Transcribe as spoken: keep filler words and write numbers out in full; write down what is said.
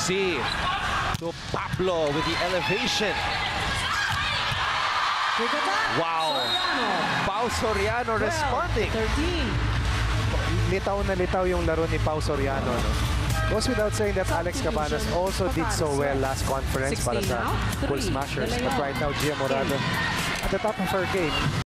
see. So Pablo with the elevation. Wow. Pau Soriano responding. thirteen. Litaw na litaw yung laro ni Pau Soriano. No? Goes without saying that Alex Cabanas also did so well last conference para sa Full Smashers. But right now, Gia Morano at the top of her game.